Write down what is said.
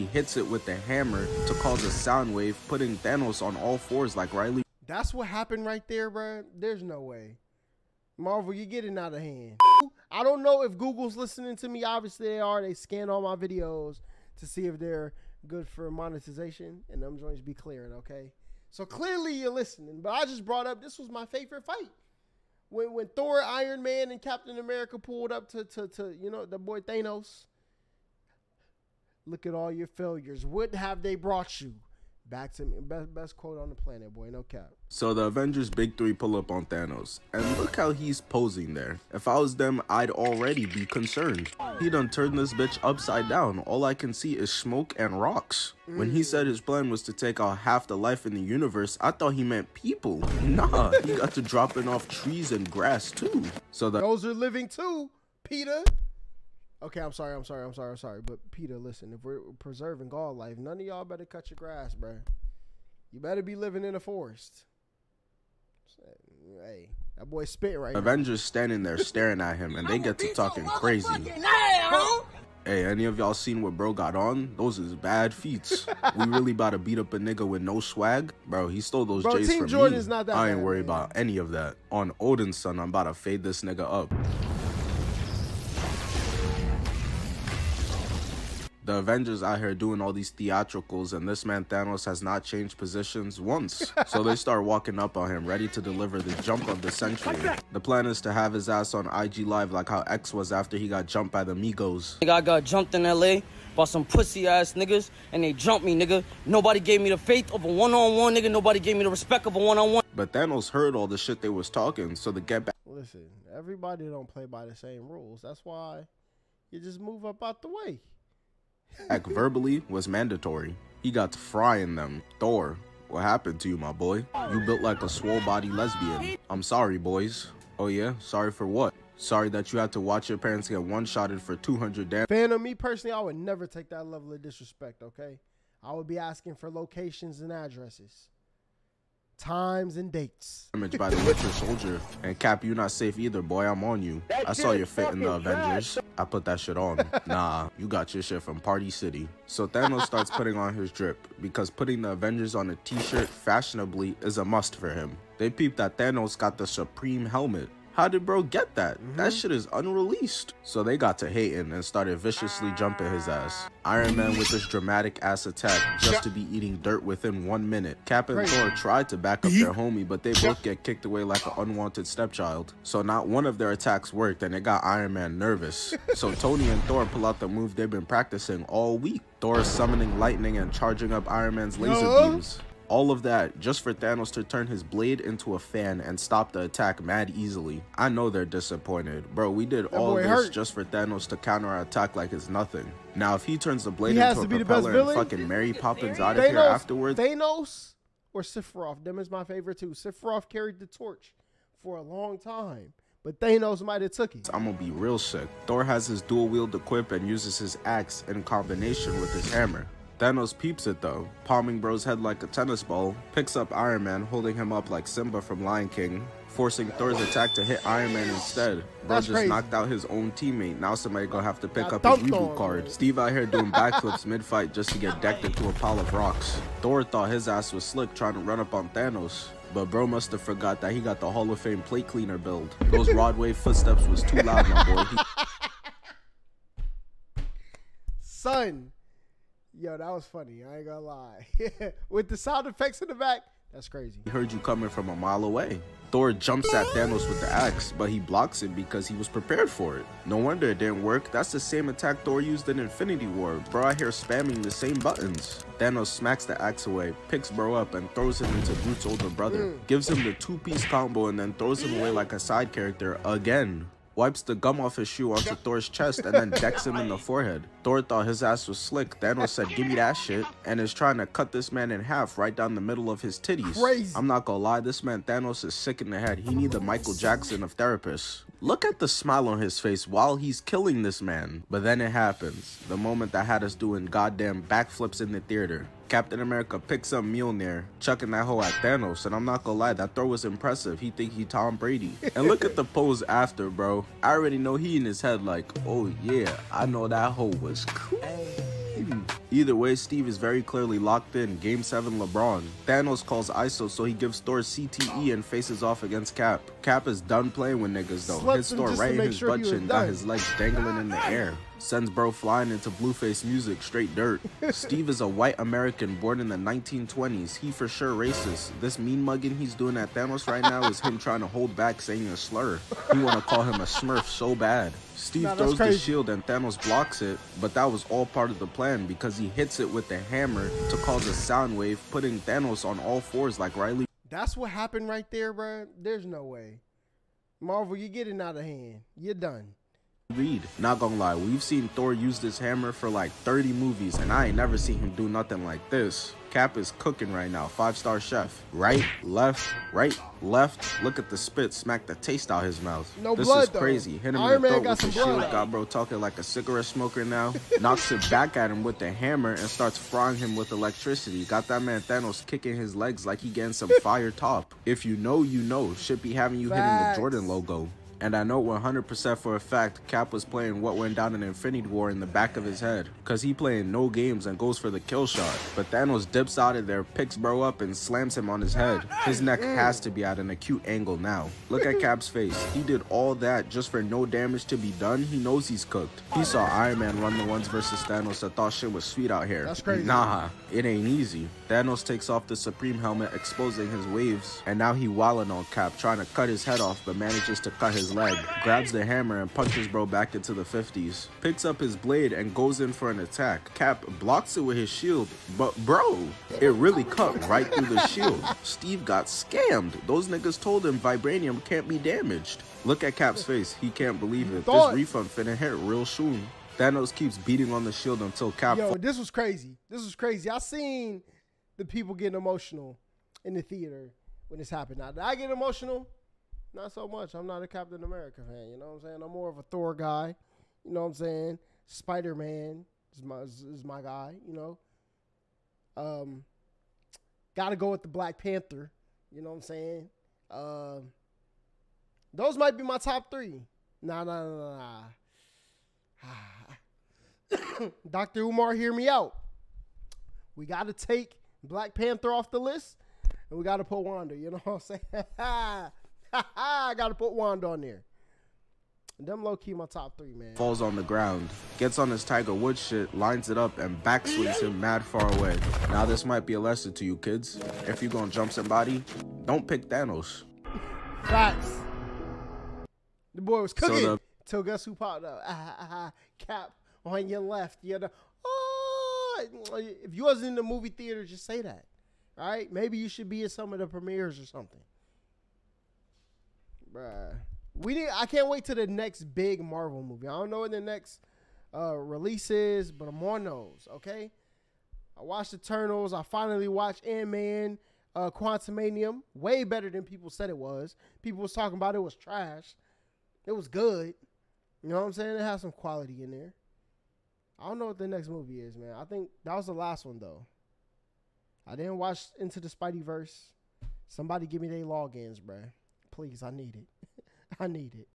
he hits it with the hammer to cause a sound wave, putting Thanos on all fours like Riley. That's what happened right there, bro. There's no way. Marvel, you're getting out of hand. I don't know if Google's listening to me. Obviously, they are. They scan all my videos to see if they're good for monetization, and them joints be clearing, okay? So clearly you're listening, but I just brought up this was my favorite fight. When Thor, Iron Man, and Captain America pulled up to you know, the boy Thanos. Look at all your failures. What have they brought you? Back to me. Best quote on the planet, boy. No cap. So the Avengers Big Three pull up on Thanos. And look how he's posing there. If I was them, I'd already be concerned. He done turned this bitch upside down. All I can see is smoke and rocks. When he said his plan was to take out half the life in the universe, I thought he meant people. Nah, he got to dropping off trees and grass too. So those are living too, Peter. Okay, I'm sorry. But Peter, listen, if we're preserving God life, none of y'all better cut your grass, bro. You better be living in a forest. Hey, that boy spit right now. Avengers standing there staring at him, and they get to talking crazy. Hey, any of y'all seen what bro got on? Those is bad feats. We really about to beat up a nigga with no swag? Bro, he stole those J's from me. Team Jordan's not that bad, I ain't worried about any of that. On Odin's son, I'm about to fade this nigga up. The Avengers out here doing all these theatricals, and this man Thanos has not changed positions once. So they start walking up on him, ready to deliver the jump of the century. The plan is to have his ass on IG Live like how X was after he got jumped by the Migos. I got jumped in LA by some pussy ass niggas, and they jumped me, nigga. Nobody gave me the faith of a one-on-one, nigga. Nobody gave me the respect of a one-on-one. But Thanos heard all the shit they was talking, so the get back. Listen, everybody don't play by the same rules. That's why you just move up out the way. Act verbally was mandatory. He got to frying them. Thor, what happened to you, my boy? You built like a swole body lesbian. I'm sorry, boys. Oh yeah, sorry for what? Sorry that you had to watch your parents get one-shotted for 200 damn. Fan of me personally, I would never take that level of disrespect. Okay, I would be asking for locations and addresses, times and dates. Image by the Winter Soldier. And Cap, you're not safe either, boy. I'm on you. I saw your fit in the Avengers. I put that shit on. Nah, you got your shit from Party City. So Thanos starts putting on his drip, because putting the Avengers on a t-shirt fashionably is a must for him. They peeped that Thanos got the Supreme helmet. How did bro get that? That shit is unreleased. So they got to hating and started viciously jumping his ass. Iron Man with this dramatic ass attack just to be eating dirt within 1 minute. Cap and Thor tried to back up their homie, but they both get kicked away like an unwanted stepchild. So not one of their attacks worked, and it got Iron Man nervous. So Tony and Thor pull out the move they've been practicing all week. Thor summoning lightning and charging up Iron Man's laser beams. All of that just for Thanos to turn his blade into a fan and stop the attack mad easily. I know they're disappointed. Bro, we did all this just for Thanos to counterattack like it's nothing. Now, if he turns the blade into a propeller and fucking Mary Poppins out of here afterwards. Thanos or Sephiroth? Them is my favorite too. Sephiroth carried the torch for a long time, but Thanos might have took it. I'm gonna be real sick. Thor has his dual wield equip and uses his axe in combination with his hammer. Thanos peeps it though, palming bro's head like a tennis ball, picks up Iron Man, holding him up like Simba from Lion King, forcing Thor's attack to hit Iron Man instead. Bro just knocked out his own teammate. Now somebody gonna have to pick up his reboot card. Steve out here doing backflips mid-fight just to get decked into a pile of rocks. Thor thought his ass was slick trying to run up on Thanos, but bro must have forgot that he got the Hall of Fame plate cleaner build. Those Rodway footsteps was too loud, my boy. Son. Yo, that was funny. I ain't gonna lie. With the sound effects in the back, that's crazy. He heard you coming from a mile away. Thor jumps at Thanos with the axe, but he blocks it because he was prepared for it. No wonder it didn't work. That's the same attack Thor used in Infinity War. Bro out here spamming the same buttons. Thanos smacks the axe away, picks bro up, and throws him into Groot's older brother. Gives him the two-piece combo and then throws him away like a side character again. Wipes the gum off his shoe onto Thor's chest and then decks him in the forehead. Thor thought his ass was slick. Thanos said, "Give me that shit," and is trying to cut this man in half right down the middle of his titties. Crazy. I'm not gonna lie, this man Thanos is sick in the head. He needs the Michael Jackson of therapists. Look at the smile on his face while he's killing this man. But then it happens. The moment that had us doing goddamn backflips in the theater. Captain America picks up Mjolnir, chucking that hoe at Thanos, and I'm not gonna lie, that throw was impressive. He think he Tom Brady. And look at the pose after, bro. I already know he in his head like, oh yeah, I know that hoe was cool. maybe. Either way, Steve is very clearly locked in. Game 7 LeBron. Thanos calls ISO, so he gives Thor CTE and faces off against Cap. Cap is done playing with niggas though. Hits Thor right in his butt chin, got his legs dangling in the air. Sends bro flying into Blueface music, straight dirt. Steve is a white American born in the 1920s. He for sure racist. This mean mugging he's doing at Thanos right now is him trying to hold back saying a slur. He wanna call him a smurf so bad. Steve throws the shield and Thanos blocks it, but that was all part of the plan because he hits it with the hammer to cause a sound wave, putting Thanos on all fours like Riley. That's what happened right there, bro. There's no way. Marvel, you're getting out of hand. You're done. Reed. Not gonna lie, we've seen Thor use this hammer for like 30 movies, and I ain't never seen him do nothing like this. Cap is cooking right now, 5-star chef. Right, left, look at the spit, smack the taste out his mouth. No this blood, is crazy. Hit him Iron in the throat with the shield, got bro talking like a cigarette smoker now. Knocks it back at him with the hammer and starts frying him with electricity. Got that man Thanos kicking his legs like he getting some fire top. If you know, you know. Should be having you hitting the Jordan logo. And I know 100% for a fact Cap was playing what went down in Infinity War in the back of his head, cause he playing no games and goes for the kill shot. But Thanos dips out of there, picks bro up and slams him on his head. His neck has to be at an acute angle now. Look at Cap's face. He did all that just for no damage to be done. He knows he's cooked. He saw Iron Man run the ones versus Thanos that thought shit was sweet out here. That's crazy. Nah, it ain't easy. Thanos takes off the Supreme helmet, exposing his waves, and now he wildin' on Cap, trying to cut his head off, but manages to cut his leg, grabs the hammer and punches bro back into the 50s, picks up his blade and goes in for an attack. Cap blocks it with his shield, but bro, it really cut right through the shield. Steve got scammed. Those niggas told him vibranium can't be damaged. Look at Cap's face. He can't believe it. This refund finna hit real soon. Thanos keeps beating on the shield until Cap... Yo, this was crazy. This was crazy. I seen the people getting emotional in the theater when this happened. Now, did I get emotional? Not so much. I'm not a Captain America fan, you know what I'm saying? I'm more of a Thor guy, you know what I'm saying? Spider-Man is my guy, you know? Gotta go with the Black Panther, you know what I'm saying? Those might be my top three. Nah. Dr. Umar, hear me out. We gotta take Black Panther off the list, and we gotta put Wanda, you know what I'm saying? I gotta put Wanda on there. Them low-key my top three, man. Falls on the ground, gets on his Tiger Woods shit, lines it up, and backswings him mad far away. Now this might be a lesson to you kids. If you gonna jump somebody, don't pick Thanos. Facts. The boy was cooking. Till guess who popped up? Cap on your left. You're the... Oh! If you wasn't in the movie theater, just say that. All right? Maybe you should be at some of the premieres or something. Bruh. I can't wait to the next big Marvel movie. I don't know when the next release is, but I'm on those, okay? I watched Eternals. I finally watched Ant-Man, Quantumania. Way better than people said it was. People was talking about it was trash. It was good. You know what I'm saying? It has some quality in there. I don't know what the next movie is, man. I think that was the last one, though. I didn't watch Into the Spideyverse. Somebody give me their logins, bruh. Please, I need it. I need it.